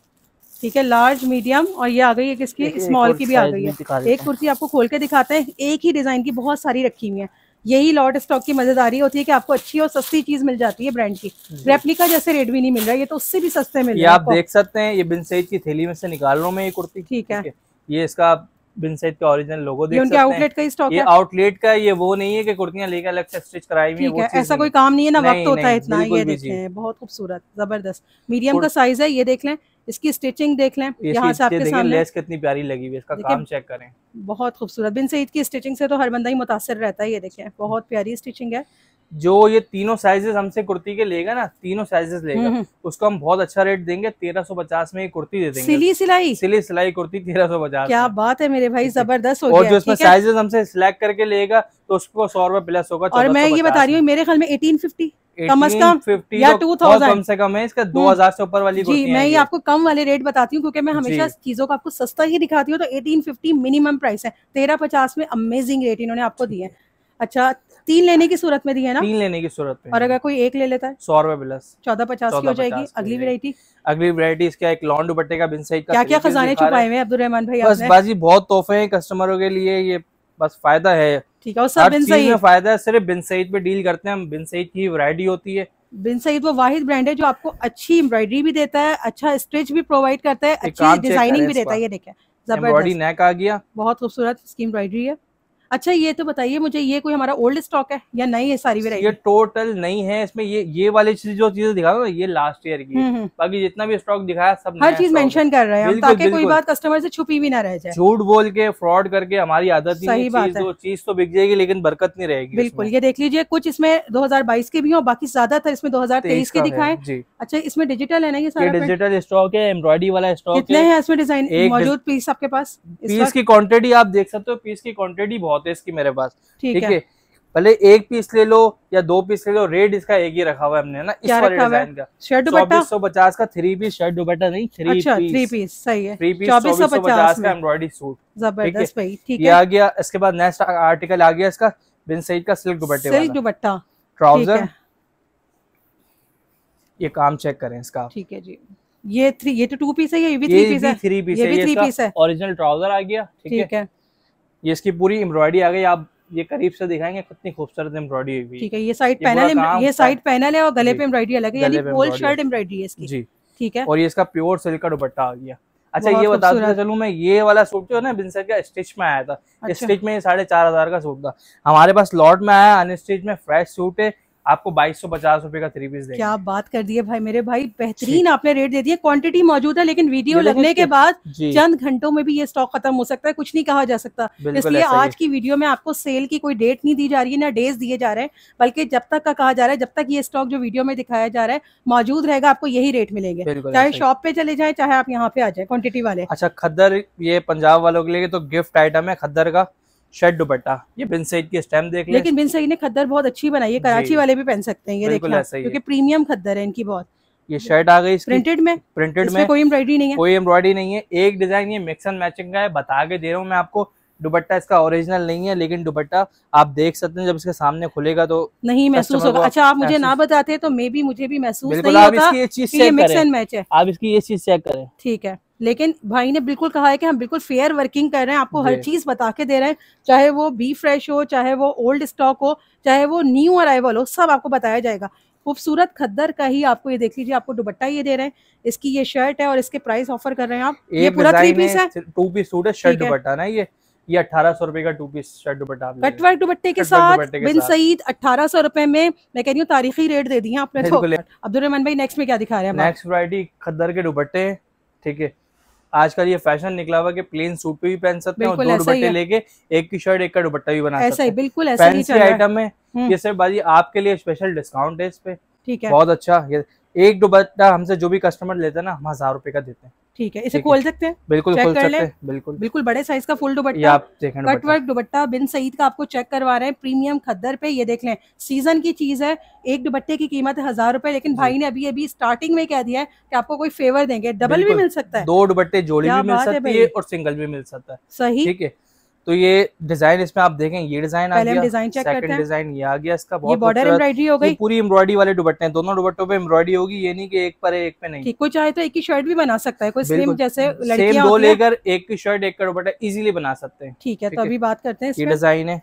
ठीक है, लार्ज मीडियम और ये आ गई है किसकी, स्मॉल की भी आ गई है। एक कुर्ती आपको खोल के दिखाते हैं, एक ही डिजाइन की बहुत सारी रखी हुई है। यही लॉट स्टॉक की मजेदारी होती है कि आपको अच्छी और सस्ती चीज मिल जाती है ब्रांड की। रेप्लिका जैसे रेट भी नहीं मिल रहा है, ये तो उससे भी सस्ते मिल रहा है। आप देख सकते हैं, ये बिन सईद की थैली में से निकाल रहा हूँ मैं ये कुर्ती, ठीक है। ये इसका बिन सईद का ओरिजिनल लोगो देख सकते हैं। आउटलेट का ही स्टॉक है, ये आउटलेट का। ये वो नहीं है कि कुर्तियां लेकर अलग से स्टिच कराई हुई है, वो ऐसा कोई काम नहीं है ना, वक्त होता है इतना। ये देखें बहुत खूबसूरत, जबरदस्त मीडियम का साइज है। ये देख लें इसकी स्टिचिंग, देख लें यहाँ से आपके सामने लेस कितनी प्यारी लगी हुई है, इसका काम चेक करें, बहुत खूबसूरत। बिन सईद की स्टिचिंग से तो हर बंदा ही मुतासर रहता है। ये देखें बहुत प्यारी स्टिचिंग है। जो ये तीनों साइजेस हमसे कुर्ती के लेगा ना, तीनों साइजेस लेगा, उसको हम बहुत अच्छा रेट देंगे, तेरह सौ पचास में ये कुर्ती दे देंगे। सिली सिलाई, सिली सिलाई कुर्ती तेरह सौ पचास। क्या बात है मेरे भाई, जबरदस्त हो गया। और जो इसमें साइजेस हमसे सिलेक्ट करके लेगा तो उसको सौ रुपए प्लस होगा। और मैं ये बता रही हूँ, मेरे ख्याल में एटीन फिफ्टी कम से कम या टू थाउजेंड कम से कम है इसका। दो हजार से ऊपर वाली जी मैं ये आपको कम वाले रेट बताती हूँ क्योंकि मैं हमेशा चीजों को आपको सस्ता ही दिखाती हूँ। तो एटीन फिफ्टी मिनिमम प्राइस है, तेरह पचास में अमेजिंग रेट इन्होंने आपको दिए। अच्छा तीन लेने की सूरत में दी है ना, तीन लेने की सूरत में। और अगर कोई एक ले लेता है सौ रुपए प्लस चौदह पचास की हो जाएगी। अगली वैरायटी अगली वैरायटी इसका एक लॉन दुपट्टे का बिन सईद का। क्या क्या खजाने छुपाए हुए हैं अब्दुल रहमान भाई आपने। बस बाजी बहुत तोहफे हैं कस्टमरों के लिए, ये बस फायदा है। ठीक है, हर चीज में फायदा है, सिर्फ बिन सईद पे डील करते हैं हम। बिन सईद की वैरायटी होती है। बिन सईद वो वाहिद ब्रांड है जो आपको अच्छी एम्ब्रॉयडरी भी देता है, अच्छा स्टिच भी प्रोवाइड करता है, अच्छी डिजाइनिंग भी देता है। ये देखें जबरदस्त, बहुत खूबसूरत इसकी एम्ब्रॉयडरी है। अच्छा ये तो बताइए मुझे, ये कोई हमारा ओल्ड स्टॉक है या नई है सारी वैरायटी? ये टोटल नई है, इसमें ये ये वाली चीज जो चीजें दिखा रहा हूं ये लास्ट ईयर की, बाकी जितना भी स्टॉक दिखाया सब हर चीज मेंशन कर रहे हैं ताकि कोई बात कस्टमर से छुपी भी ना रह जाए। झूठ बोल के फ्रॉड करके हमारी आदत नहीं है, चीज तो बिक जाएगी लेकिन बरकत नहीं रहेगी। बिल्कुल, ये देख लीजिए कुछ इसमें दो हजार बाईस के भी हो, बाकी ज्यादातर इसमें दो हजार तेईस के दिखाए। अच्छा इसमें डिजिटल है ना, ये डिजिटल स्टॉक है, एम्ब्रॉयडरी वाला स्टॉक। कितने हैं इसमें डिजाइन मौजूद पीस आपके पास? पीस की क्वांटिटी आप देख सकते हो, पीस की क्वांटिटी बहुत इसकी मेरे पास। ठीक है, भले एक पीस ले लो या दो पीस ले लो, रेट इसका एक ही रखा हुआ है हमने ना। इस वाले डिजाइन का चौबीस सौ पचास का थ्री पीस शर्ट दुपट्टा नहीं थ्री अच्छा, पीस सही है। थ्री पीस चौबीस सौ पचास का एम्ब्रॉयडरी सूट जबरदस्त भाई। ठीक है, ये आ गया। इसके बाद नेक्स्ट आर्टिकल आ गया इसका बिन सईद का सिल्क दुपट्टे वाला। सिल्क दुपट्टा ट्राउजर, ये काम चेक करें इसका। ठीक है जी, ये थ्री ये तो टू पीस है, ये भी थ्री पीस है, थ्री पीस है, ये भी थ्री पीस है। ओरिजिनल ट्राउजर आ गया। ठीक है, ये इसकी पूरी एम्ब्रॉयडरी आ गई, आप ये करीब से दिखाएंगे कितनी खूबसूरत एम्ब्रॉयडरी हुई। ठीक है, ये साइड पैनल है, ये साइड पैनल है और गले पे एम्ब्रॉयडरी अलग है, यानी फुल शर्ट एम्ब्रॉयडरी है इसकी। जी ठीक है, और ये इसका प्योर सिल्क का दुपट्टा आ गया। अच्छा ये बताते चलूं मैं, ये वाला सूट जो है ना बिन सईद का स्टिच में आया था, स्टिच में साढ़े चार हजार का सूट था, हमारे पास लॉट में आया अनस्टिच में, फ्रेश सूट है, आपको बाईस सौ पचास रूपए का थ्री पीस देंगे। क्या बात कर दी है भाई मेरे भाई, बेहतरीन आपने रेट दे दिया। क्वांटिटी मौजूद है लेकिन वीडियो लगने के बाद चंद घंटों में भी ये स्टॉक खत्म हो सकता है, कुछ नहीं कहा जा सकता। इसलिए आज की वीडियो में आपको सेल की कोई डेट नहीं दी जा रही है, ना डेज दिए जा रहे हैं, बल्कि जब तक का कहा जा रहा है, जब तक ये स्टॉक जो वीडियो में दिखाया जा रहा है मौजूद रहेगा, आपको यही रेट मिलेंगे, चाहे शॉप पे चले जाए चाहे आप यहाँ पे आ जाए क्वांटिटी वाले। अच्छा खद्दर, ये पंजाब वालों के लिए तो गिफ्ट आइटम है खद्दर का शर्ट दुपट्टा, ये बिन सईद की स्टैम्प देख लें। लेकिन बिन सईद ने खद्दर बहुत अच्छी बनाई है, कराची वाले भी पहन सकते हैं ये देखना, क्योंकि प्रीमियम खद्दर है इनकी बहुत। ये शर्ट आ गई प्रिंटेड में, प्रिंटेड में कोई एम्ब्रॉयडरी नहीं है, कोई एम्ब्रॉयडरी नहीं है। एक डिजाइन ये मिक्स एंड मैचिंग का है, बता के दे रहा हूँ मैं आपको, दुपट्टा इसका ओरिजिनल नहीं है लेकिन दुपट्टा आप देख सकते हैं, जब इसके सामने खुलेगा तो नहीं महसूस होगा। अच्छा आप मुझे ना बताते तो मे भी मुझे भी महसूस नहीं होता ये मिक्स एंड मैच है, आप इसकी ये चीज चेक करें। ठीक है, लेकिन भाई ने बिल्कुल कहा है कि हम बिल्कुल फेयर वर्किंग कर रहे हैं, आपको हर चीज बता के दे रहे हैं, चाहे वो बी फ्रेश हो, चाहे वो ओल्ड स्टॉक हो, चाहे वो न्यू अराइवल हो, सब आपको बताया जाएगा। खूबसूरत खद्दर का ही आपको ये देख लीजिए, आपको दुपट्टा ये दे रहे हैं, इसकी ये शर्ट है और इसके प्राइस ऑफर कर रहे हैं आप। ये पूरा थ्री पीस है, टू पीस सूट है, शर्ट दुपट्टा ना ये ये अठारह सौ रुपए का टू पीस शर्ट दुपट्टा कटवर्क दुपट्टे के साथ बिन सईद अठारह सौ रुपए में, मैं कह रही हूँ तारीखी रेट दे दी है आपने। अब्दुल रहमान भाई नेक्स्ट में क्या दिखा रहे हैं? नेक्स्ट वैरायटी खद्दर के दुपट्टे। ठीक है, आजकल ये फैशन निकला हुआ कि प्लेन सूट भी पहन सकते हैं और दो दुपट्टे लेके एक की शर्ट एक का दुपट्टा भी बना सकते हैं। ऐसा ही बिल्कुल ऐसा ही फैंसी आइटम है ये, सिर्फ बाजी आपके लिए स्पेशल डिस्काउंट है इस पे। ठीक है, बहुत अच्छा, ये एक दुपट्टा हमसे जो भी कस्टमर लेते हैं ना हम हजार रुपए का देते हैं। ठीक है, इसे खोल सकते हैं? बिल्कुल खोल सकते हैं, बिल्कुल बिल्कुल बड़े साइज का फुल दुपट्टा, कट वर्क दुपट्टा बिन सईद का आपको चेक करवा रहे हैं, प्रीमियम खद्दर पे ये देख लें, सीजन की चीज है, एक दुपट्टे की कीमत है हजार रुपए, लेकिन भाई ने अभी अभी स्टार्टिंग में क्या दिया है कि आपको कोई फेवर देंगे, डबल भी मिल सकता है, दो दुपट्टे जोड़ी भी मिल सकती है और सिंगल भी मिल सकता है। सही, ठीक है, तो ये डिजाइन इसमें आप देखें, ये डिजाइन आ गया, सेकंड डिजाइन ये आ गया इसका, बहुत बॉर्डर एम्ब्रॉयडरी हो गई, पूरी एम्ब्रॉयडरी वाले दुपट्टे हैं, दोनों दुपट्टों पे एम्ब्रॉयडरी होगी, ये नहीं कि एक पर है एक पे नहीं। कोई चाहे तो एक की शर्ट भी बना सकता है, कोई स्लिम जैसे लड़कियां दो लेकर एक की शर्ट एक का दुपट्टा इजीली बना सकते हैं। ठीक है, तो अभी बात करते हैं, ये डिजाइन है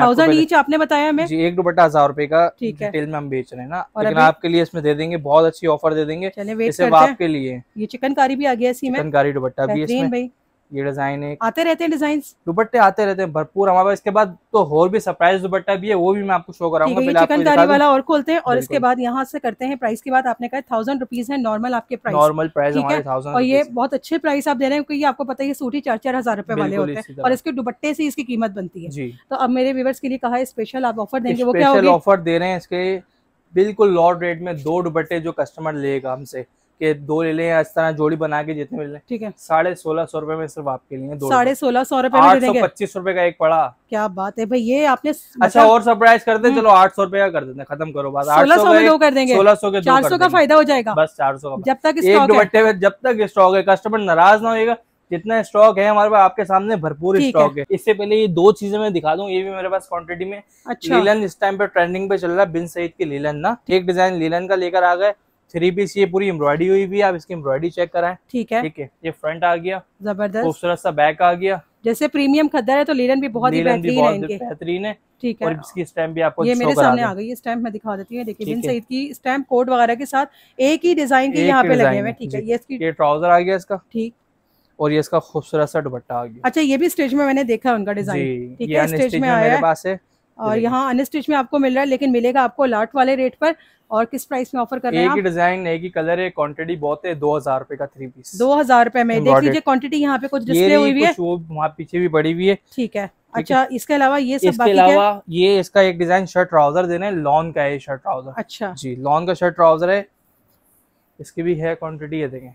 थाउजेंड ईच आपने बताया हमें जी, एक दुपट्टा हजार रुपए का डिटेल में हम बेच रहे हैं ना, लेकिन आपके लिए इसमें दे देंगे, बहुत अच्छी ऑफर दे देंगे आपके लिए। ये चिकनकारी भी आ गया, चिकनकारी दुपट्टा भी इसमें, ये डिजाइन है, आते रहते हैं डिजाइन, दुपट्टे आते रहते हैं भरपूर हमारे पास। इसके बाद तो और भी सरप्राइज दुपट्टा भी है, वो भी मैं आपको शो कराऊंगा, चिकनकारी वाला और खोलते हैं। और इसके बाद यहाँ से करते हैं प्राइस की बात, आपने कहा थाउजेंड रुपीज है नॉर्मल आपके प्राइस, नॉर्मल प्राइस हमारे थाउजेंड, और ये बहुत अच्छे प्राइस आप दे रहे हैं क्योंकि आपको पता है सूट ही चार चार हजार रुपए वाले होते हैं और इसके दुपट्टे से इसकी कीमत बनती है। तो अब मेरे व्यूअर्स के लिए कहा है स्पेशल आप ऑफर देंगे, वो क्या होगा? ऑफर दे रहे हैं इसके बिल्कुल लॉ रेट में, दो दुपट्टे जो कस्टमर लेगा हमसे के दो ले लें या इस तरह जोड़ी बना के जितने मिल रहे हैं, साढ़े सोलह सौ रुपए में सिर्फ आपके लिए, साढ़े सोलह सौ रुपए आठ सौ पच्चीस रुपए का एक पड़ा। क्या बात है भाई, ये आपने अच्छा और सरप्राइज करते हैं, चलो आठ सौ रुपए का कर देते हैं, खत्म करो बात, सोलह सौ में दो कर देंगे, सोलह सौ के चार सौ का फायदा हो जाएगा, बस चार सौ का, जब तक जब तक स्टॉक है, कस्टमर नाराज ना होगा, जितना स्टॉक है हमारे पास आपके सामने भरपूर स्टॉक है। इससे पहले ये दो चीजें मैं दिखा दूं, ये भी मेरे पास क्वांटिटी में। अच्छा। लीलन इस टाइम पे ट्रेंडिंग पे चल रहा है, बिन सईद की लीलन ना, एक डिजाइन लीलन का लेकर आ गए। थ्री पीस ये पूरी एम्ब्रॉयडरी हुई भी, आप इसकी एम्ब्रॉयडरी चेक कराएं। ठीक है ठीक है। ये फ्रंट आ गया, जबरदस्त खूबसूरत सा बैक आ गया। जैसे प्रीमियम खद्दर है तो लीलन भी बहुत ही बेहतरीन है। ठीक है। और इसकी स्टैम्प भी आपको ये मेरे सामने आ गई है, स्टैम्प मैं दिखा देती हूँ। देखिए बिन सईद की स्टैम्प कोड वगैरह के साथ एक ही डिजाइन के यहाँ पे लगे हुए हैं। ठीक है। ये इसकी ये ट्राउजर आ गया इसका, ठीक, और ये इसका खूबसूरत सा दुपट्टा आ गया। अच्छा, ये भी स्टिच में मैंने देखा उनका डिजाइन। ठीक है, स्टिच में आया है और यहाँ अनस्टिच में आपको मिल रहा है, लेकिन मिलेगा आपको लाट वाले रेट पर। और किस प्राइस में ऑफर कर रहे हैं? एक ही डिजाइन, एक ही कलर है, क्वांटिटी बहुत है। दो हजार रूपए का थ्री पीस, दो हजार रूपए में। देख लीजिए क्वांटिटी यहाँ पे कुछ डिस्प्ले हुई हुई है, वो वहाँ पीछे भी पड़ी हुई है। ठीक है। अच्छा, इसके अलावा ये सब बाकी क्या? इसके अलावा ये इसका एक डिजाइन शर्ट ट्राउजर देना है, लॉन का है शर्ट ट्राउजर। अच्छा जी, लॉन का शर्ट ट्राउजर है, इसकी भी है क्वांटिटी, ये देखें।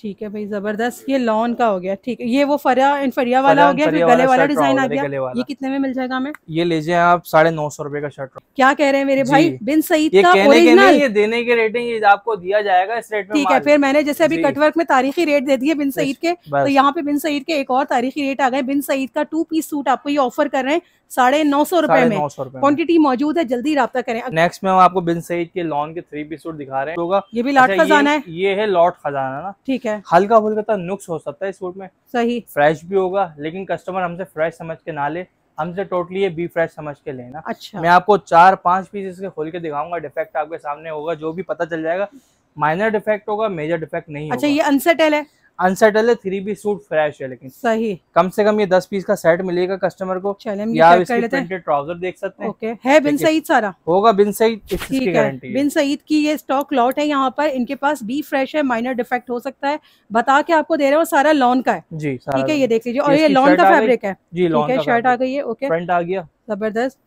ठीक है भाई, जबरदस्त। ये लॉन का हो गया। ठीक है। ये वो फरिया एंड फरिया वाला हो गया, फिर गले वाला डिजाइन आ गया। ये कितने में मिल जाएगा हमें? ये ले जाए आप साढ़े नौ सौ रूपये का शर्ट। क्या कह रहे हैं मेरे भाई? बिन सईद का ओरिजिनल, ये देने के रेटिंग आपको दिया जाएगा इस रेट में। ठीक है। फिर मैंने जैसे अभी कटवर्क में तारीखी रेट दे दिए बिन सईद के, तो यहाँ पे बिन सईद के एक और तारीखी रेट आ गए। बिन सईद का टू पीस सूट आपको ये ऑफर कर रहे हैं साढ़े नौ सौ रूपये में। क्वांटिटी मौजूद है, जल्दी रब्ता करें। नेक्स्ट में हम आपको बिन सईद के लॉन के थ्री पीस सूट दिखा रहे हैं। ये भी लॉट खजाना है, ये है लॉट खजाना ना। ठीक है। हल्का फुल्का नुक्स हो सकता है इस सूट में, सही फ्रेश भी होगा, लेकिन कस्टमर हमसे फ्रेश समझ के ना ले, हमसे टोटली ये बी फ्रेश समझ के लेना। अच्छा। मैं आपको चार पांच पीस इसके खोल के दिखाऊंगा, डिफेक्ट आपके सामने होगा, जो भी पता चल जाएगा। माइनर डिफेक्ट होगा, मेजर डिफेक्ट नहीं। अच्छा, ये अनसेटल है, अनसेटल है, थ्री पीस सूट फ्रेश है, लेकिन सही कम से कम ये दस पीस का सेट मिलेगा कस्टमर को। ट्राउजर देख सकते हैं, बिन सईद सारा होगा, बिन सईद की गारंटी है। बिन सईद की ये स्टॉक लॉट है यहाँ पर, इनके पास बी फ्रेश है, माइनर डिफेक्ट हो सकता है, बता के आपको दे रहे हैं। और सारा लॉन का है जी। ठीक है, ये देख लीजिए। और ये लॉन का फैब्रिक है जी, लॉन का शर्ट आ गई है। ओके, फ्रंट आ गया, जबरदस्त।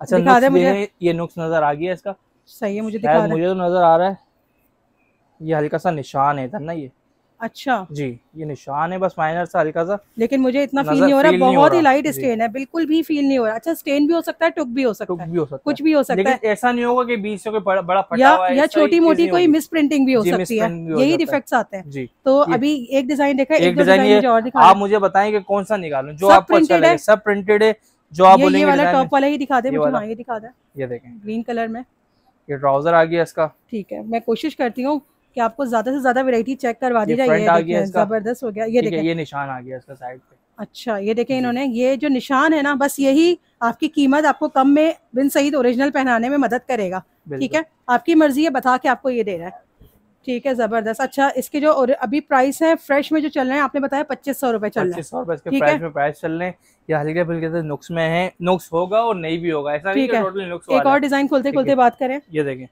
अच्छा, दिखा दे मुझे, ये नुक्स नजर आ गया इसका, सही है, मुझे मुझे नजर आ रहा है। ये हल्का सा निशान है ना, ये अच्छा जी, ये निशान है बस माइनर सा हल्का सा, लेकिन मुझे इतना फील नहीं हो रहा, बहुत ही लाइट स्टेन है, बिल्कुल भी फील नहीं हो रहा। अच्छा, स्टेन भी हो सकता है, टुक भी हो सकता है, भी हो सकता कुछ भी हो सकता है, ऐसा नहीं होगा कि बीच से कोई बड़ा, बड़ा फटा हुआ है, या छोटी मोटी कोई मिस प्रिंटिंग भी हो सकती है, यही डिफेक्ट्स आते हैं। तो अभी एक डिजाइन देखा, एक डिजाइन आप मुझे बताएं कि कौन सा निकालूं, जो आपको अच्छा लगे, सब प्रिंटेड है। जो आप बोलेंगे ये वाला टॉप वाला ही दिखा दे मुझे, ये दिखा दे, ये देखें ग्रीन कलर में, ये ट्राउजर आ गया इसका। ठीक है, मैं कोशिश करती हूँ कि आपको ज्यादा से ज्यादा वैरायटी चेक करवा दी जाए। जबरदस्त हो गया। ये देखें, ये निशान आ गया इसका साइड पे। अच्छा, ये देखें इन्होंने, ये जो निशान है ना, बस यही आपकी कीमत आपको कम में बिन सईद ओरिजिनल पहनाने में मदद करेगा। ठीक है, आपकी मर्जी है, बता के आपको ये दे रहा है। ठीक है, जबरदस्त। अच्छा, इसके जो अभी प्राइस है फ्रेश में जो चल रहे हैं, आपने बताया पच्चीस सौ रूपये चल रहे हैं, प्राइस चल रहे हैं। ये हल्के फुल्के से नुक्स में है, नुक्स होगा और नहीं भी होगा, ऐसा नहीं टोटली नुक्स। एक और डिजाइन खोलते खोलते बात करें, ये देखें,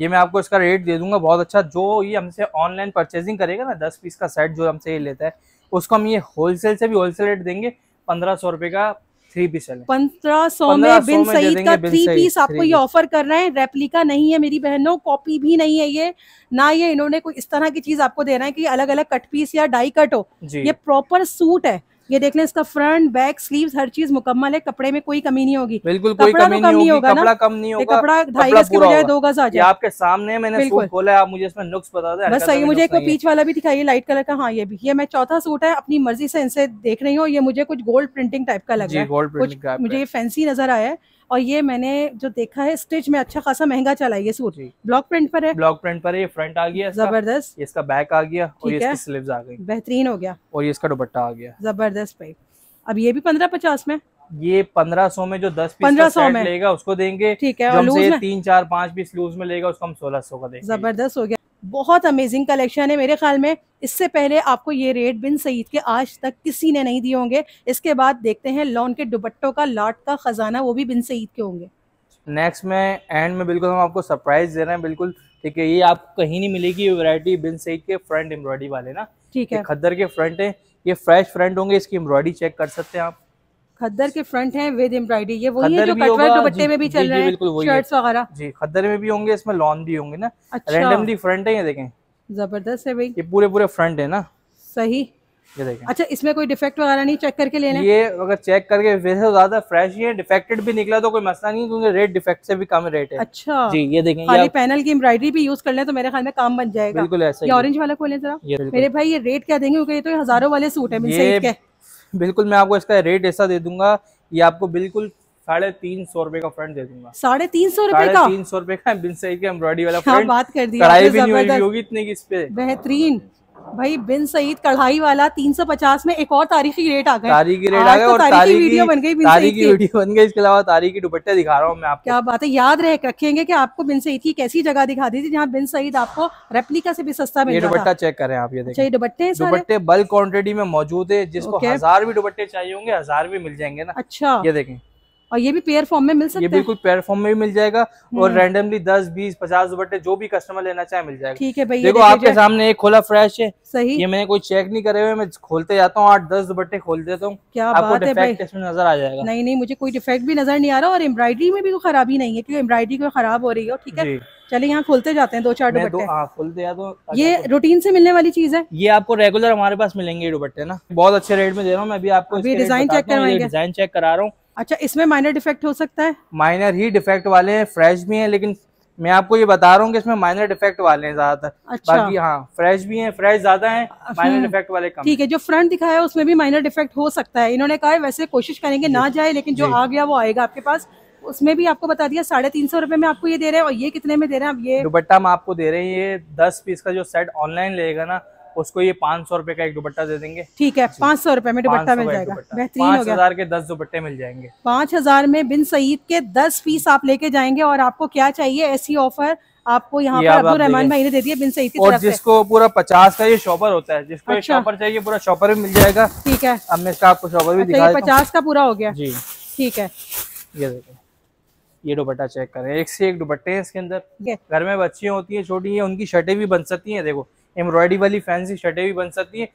ये मैं आपको इसका रेट दे दूंगा बहुत अच्छा। जो ये हमसे ऑनलाइन परचेजिंग करेगा ना, दस पीस का सेट जो हमसे ये लेता है, उसको हम ये होलसेल से भी होलसेल रेट देंगे, पंद्रह सौ रुपए का थ्री पीस। पंद्रह सौ में बिन सईद का थ्री पीस आपको ये ऑफर कर रहे हैं। रेप्लिका नहीं है मेरी बहनों, कॉपी भी नहीं है ये ना, ये इन्होंने कोई इस तरह की चीज आपको दे रहा है कि अलग अलग कट पीस या डाई कट हो, ये प्रॉपर सूट है। ये देख लें, इसका फ्रंट बैक स्लीव्स हर चीज मुकम्मल है, कपड़े में कोई कमी नहीं होगी, बिल्कुल कोई कमी नहीं, नहीं होगा, कपड़ा कम नहीं होगा, कपड़ा ढाई गज के बजाय दो गज आ जाए। आपके सामने मैंने सूट खोला है, आप मुझे इसमें नुक्स बता दें बस, सही। मुझे एक बीच वाला भी दिखाइए लाइट कलर का। हाँ, ये भी, ये मैं चौथा सूट है, अपनी मर्जी से इनसे देख रही हूँ। ये मुझे कुछ गोल्ड प्रिंटिंग टाइप का लग रहा है, मुझे फैंसी नजर आया है। और ये मैंने जो देखा है स्टिच में अच्छा खासा महंगा चला है, ये सूट ब्लॉक प्रिंट पर है, ब्लॉक प्रिंट पर है। ये फ्रंट आ गया जबरदस्त, इसका बैक आ गया और ये इसकी स्लीव्स आ गई, बेहतरीन हो गया। और ये इसका दुपट्टा आ गया, जबरदस्त भाई। अब ये भी पंद्रह पचास में, ये पंद्रह सौ में जो दस पीस का सेट लेगा उसको देंगे। ठीक है, और तीन चार पाँच पीस लूज में लेगा उसको हम सोलह सौ का देंगे। जबरदस्त हो गया, बहुत अमेजिंग कलेक्शन है। मेरे ख्याल में इससे पहले आपको ये रेट बिन सईद के आज तक किसी ने नहीं दिए होंगे। इसके बाद देखते हैं लॉन के दुपट्टों का लाट का खजाना, वो भी बिन सईद के होंगे। नेक्स्ट में एंड में बिल्कुल हम आपको सरप्राइज दे रहे हैं, बिल्कुल ठीक है। ये आपको कहीं नहीं मिलेगी ये वैरायटी, बिन सईद के फ्रंट एम्ब्रॉयडरी वाले ना। ठीक है, खद्दर के फ्रंट है, ये फ्रेश फ्रंट होंगे, इसकी एम्ब्रॉयडरी चेक कर सकते हैं आप। खद्दर के फ्रंट हैं विद एम्ब्रॉयडरी, ये वही है जो कटवर्क दुपट्टे में भी चल रहे हैं, शर्ट्स वगैरह जी। खद्दर में भी होंगे, इसमें लॉन भी होंगे ना। रैंडमली फ्रंट है, ये देखें जबरदस्त है भाई, ये पूरे पूरे फ्रंट है ना, सही। ये देखें। अच्छा, इसमें कोई डिफेक्ट वगैरह नहीं चेक करके लेना? ये अगर चेक करके वैसे तो ज्यादा फ्रेश ही है, डिफेक्टेड भी निकला तो कोई मसला नहीं क्योंकि रेट डिफेक्ट से भी कम रेट है। अच्छा जी, ये देखें खाली पैनल की एम्ब्रॉयडरी भी यूज कर ले तो मेरे ख्याल में काम बन जाएगा। बिल्कुल ऐसा ही। ऑरेंज वाला खोलें जरा मेरे भाई, ये रेट क्या देंगे क्योंकि ये तो हजारों वाले सूट है। बिन सईद के बिल्कुल मैं आपको इसका रेट ऐसा दे दूंगा, ये आपको बिल्कुल साढ़े तीन सौ रूपये का फ्रंट दे दूंगा। साढ़े तीन सौ रूपये का तीन सौ रूपये का बिन सईद के एम्ब्रॉयडरी वाला फ्रंट। बात कर दी बेहतरीन भाई, बिन सईद कढ़ाई वाला तीन सौ पचास में एक और तारीखी रेट आ गया। तारीखी रेट आ गया और तारीखी वीडियो बन गई, तारीखी वीडियो बन गई। इसके अलावा तारीखी दुपट्टे दिखा रहा हूँ मैं आपको। क्या बात है, याद रहे रखेंगे कि आपको बिन सईद की कैसी जगह दिखा दी थी जहाँ बिन सईद आपको रेप्लिका से भी सस्ता मिल रहा था। ये दुपट्टा चेक करें आप, ये देखिए दुपट्टे दुपट्टे बल्क क्वांटिटी में मौजूद है। जिसको हजार भी दुपट्टे चाहिए होंगे हजार भी मिल जाएंगे ना। अच्छा, ये देखें। और ये भी पेयर फॉर्म में मिल सकता है? ये बिल्कुल पेयर फॉर्म में भी मिल जाएगा और रैंडमली दस, बीस, पचास दुपट्टे जो भी कस्टमर लेना चाहे मिल जाएगा। ठीक है भाई, देखो आपके सामने एक खोला फ्रेश है। सही, ये मैंने कोई चेक नहीं करे हुए, मैं खोलते जाता हूँ आठ दस दुपट्टे खोल देता हूँ। क्या बात है भाई, नजर आ जाएगा। नहीं नहीं, मुझे कोई डिफेक्ट भी नजर नहीं आ रहा और एम्ब्रॉयडरी में भी कोई खराबी नहीं है क्योंकि एम्ब्रॉयडरी कोई खराब हो रही है। ठीक है, चले यहाँ खोलते जाते हैं दो चार दुपट्टे। हाँ, खोलते हैं तो। ये रूटीन से मिलने वाली चीज है, ये आपको रेगुलर हमारे पास मिलेंगे दुपट्टे ना, बहुत अच्छे रेट में दे रहा हूँ मैं। अभी आपको डिजाइन चेक करवाएंगे, डिजाइन चेक करा रहा हूँ। अच्छा, इसमें माइनर डिफेक्ट हो सकता है? माइनर ही डिफेक्ट वाले हैं, फ्रेश भी हैं, लेकिन मैं आपको ये बता रहा हूँ कि इसमें माइनर डिफेक्ट वाले हैं ज्यादातर। अच्छा। बाकी हाँ, फ्रेश भी हैं, फ्रेश ज्यादा हैं, माइनर डिफेक्ट वाले कम। ठीक है, जो फ्रंट दिखाया है उसमें भी माइनर डिफेक्ट हो सकता है। इन्होंने कहा है वैसे कोशिश करेंगे ना जाए, लेकिन जो आ गया वो आएगा आपके पास। उसमें भी आपको बता दिया साढ़े तीन सौ रुपए में आपको ये दे रहे हैं। और ये कितने में दे रहे हैं आप? ये दुपट्टा हम आपको दे रहे हैं, ये दस पीस का जो सेट ऑनलाइन लेगा ना उसको ये पाँच सौ रुपए का एक दुपट्टा दे देंगे। ठीक है, पाँच सौ रुपए में दुपट्टा मिल जाएगा। बेहतरीन हो गया। पाँच हज़ार के दस दुपट्टे मिल जाएंगे। पाँच हजार में बिन सईद के दस पीस आप लेके जाएंगे। और आपको क्या चाहिए, ऐसी ऑफर आपको यहाँ पर अब्दुल रहमान भाई ने दे दिया बिन सईद की तरफ से। और जिसको पूरा पचास का ये शॉपर होता है, जिसको ये शॉपर चाहिए पूरा शॉपर भी मिल जाएगा। ठीक है, अब मैं इसका आपको शॉपर भी दिखा देता हूं। पचास का पूरा हो गया जी। ठीक है, ये देखो ये दुपट्टा चेक करें, एक से एक दुपट्टे हैं इसके अंदर। घर में बच्चियां होती है छोटी, उनकी शर्टें भी बन सकती है। देखो एम्ब्रॉयडरी वाली फैंसी शर्टें भी बन सकती है।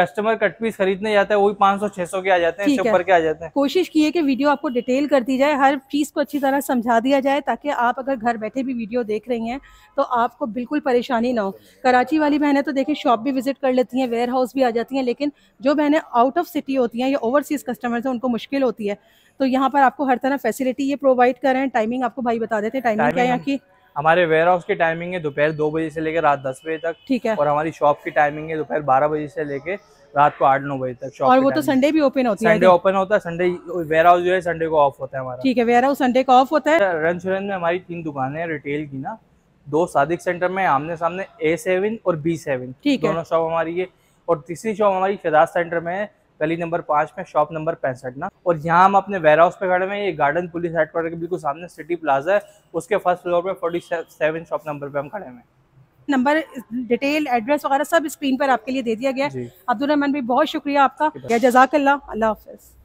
कस्टमर कट पीस खरीदने जाता है वो भी पाँच सौ छह सौ के आ जाते हैं, इससे ऊपर के आ जाते हैं। कोशिश की है कि वीडियो आपको डिटेल कर दी जाए, हर चीज को अच्छी तरह समझा दिया जाए, ताकि आप अगर घर बैठे भी वीडियो देख रही हैं तो आपको बिल्कुल परेशानी ना हो। कराची वाली बहनें तो देखिए शॉप भी विजिट कर लेती हैं, वेयर हाउस भी आ जाती हैं, लेकिन जो बहनें आउट ऑफ सिटी होती हैं या ओवरसीज कस्टमर्स हैं उनको मुश्किल होती है। तो यहाँ पर आपको हर तरह फैसिलिटी ये प्रोवाइड करें। टाइमिंग आपको भाई बता देते हैं, टाइमिंग क्या है यहाँ की? हमारे वेयर हाउस की टाइमिंग है दोपहर दो बजे से लेकर रात दस बजे तक। ठीक है, और हमारी शॉप की टाइमिंग है दोपहर बारह बजे से लेकर रात को आठ नौ बजे तक शॉप। और वो तो संडे भी ओपन होती है? संडे ओपन होता है, संडे वेयर हाउस जो है संडे को ऑफ होता है हमारा। ठीक है, वेयर हाउस संडे को ऑफ होता है। रंचोर में हमारी तीन दुकानें हैं रिटेल की ना, दो सादिक सेंटर में आमने सामने ए सेवन और बी सेवन दोनों शॉप हमारी है, और तीसरी शॉप हमारी फिदाज सेंटर में है गली नंबर पाँच में शॉप नंबर पैंसठ ना। और यहाँ हम अपने वेयर हाउस पे खड़े हैं, ये गार्डन पुलिस हेडक्वार्टर के बिल्कुल सामने सिटी प्लाजा है, उसके फर्स्ट फ्लोर पे सैंतालीस शॉप नंबर पे हम खड़े हैं। नंबर, डिटेल, एड्रेस वगैरह सब स्क्रीन पर आपके लिए दे दिया गया है। अब्दुल रहमान भाई बहुत शुक्रिया आपका, जजाकल्लाह, अल्लाह हाफिज़।